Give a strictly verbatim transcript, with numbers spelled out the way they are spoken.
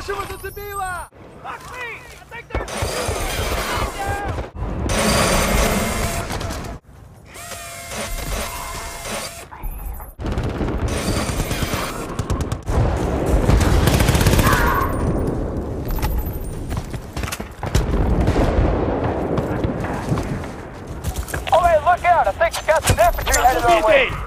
Smash him with the Zabila! Fuck me! I think there's a down! Oh, hey, look out! I think we got some infantry headed our way!